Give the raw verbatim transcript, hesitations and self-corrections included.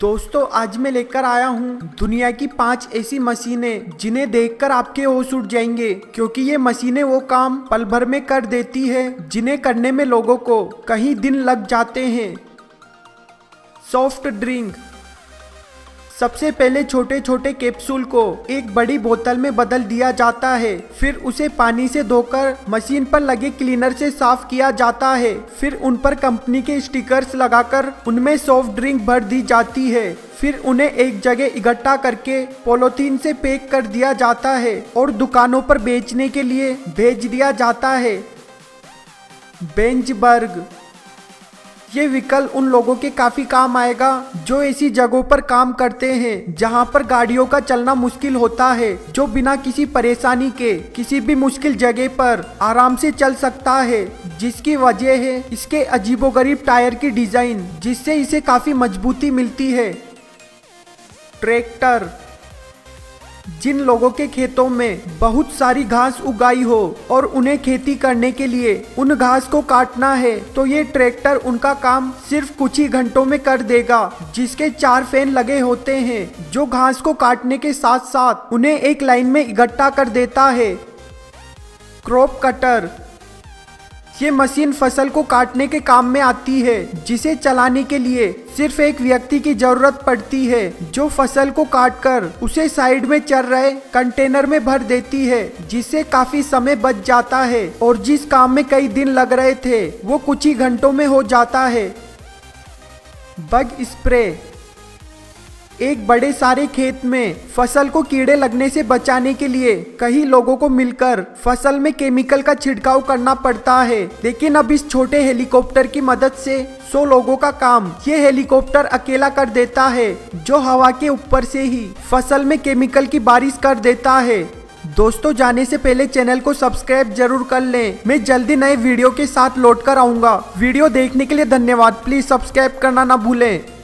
दोस्तों आज मैं लेकर आया हूँ दुनिया की पांच ऐसी मशीनें जिन्हें देखकर आपके होश उड़ जाएंगे, क्योंकि ये मशीनें वो काम पल भर में कर देती है जिन्हें करने में लोगों को कहीं दिन लग जाते हैं। Soft drink. सबसे पहले छोटे छोटे कैप्सूल को एक बड़ी बोतल में बदल दिया जाता है, फिर उसे पानी से धोकर मशीन पर लगे क्लीनर से साफ किया जाता है, फिर उन पर कंपनी के स्टिकर्स लगाकर उनमें सॉफ्ट ड्रिंक भर दी जाती है, फिर उन्हें एक जगह इकट्ठा करके पॉलीथीन से पैक कर दिया जाता है और दुकानों पर बेचने के लिए भेज दिया जाता है। बेंचबर्ग। ये विकल्प उन लोगों के काफ़ी काम आएगा जो ऐसी जगहों पर काम करते हैं जहां पर गाड़ियों का चलना मुश्किल होता है, जो बिना किसी परेशानी के किसी भी मुश्किल जगह पर आराम से चल सकता है, जिसकी वजह है इसके अजीबोगरीब टायर की डिज़ाइन जिससे इसे काफ़ी मजबूती मिलती है। ट्रैक्टर। जिन लोगों के खेतों में बहुत सारी घास उगाई हो और उन्हें खेती करने के लिए उन घास को काटना है, तो ये ट्रैक्टर उनका काम सिर्फ कुछ ही घंटों में कर देगा, जिसके चार फैन लगे होते हैं जो घास को काटने के साथ साथ उन्हें एक लाइन में इकट्ठा कर देता है। Crop cutter. ये मशीन फसल को काटने के काम में आती है, जिसे चलाने के लिए सिर्फ एक व्यक्ति की जरूरत पड़ती है जो फसल को काटकर उसे साइड में चल रहे कंटेनर में भर देती है, जिससे काफी समय बच जाता है और जिस काम में कई दिन लग रहे थे वो कुछ ही घंटों में हो जाता है। Bug spray. एक बड़े सारे खेत में फसल को कीड़े लगने से बचाने के लिए कई लोगों को मिलकर फसल में केमिकल का छिड़काव करना पड़ता है, लेकिन अब इस छोटे हेलीकॉप्टर की मदद से सौ लोगों का काम ये हेलीकॉप्टर अकेला कर देता है, जो हवा के ऊपर से ही फसल में केमिकल की बारिश कर देता है। दोस्तों जाने से पहले चैनल को सब्सक्राइब जरूर कर लें, मैं जल्दी नए वीडियो के साथ लौट कर आऊँगा। वीडियो देखने के लिए धन्यवाद। प्लीज सब्सक्राइब करना ना भूलें।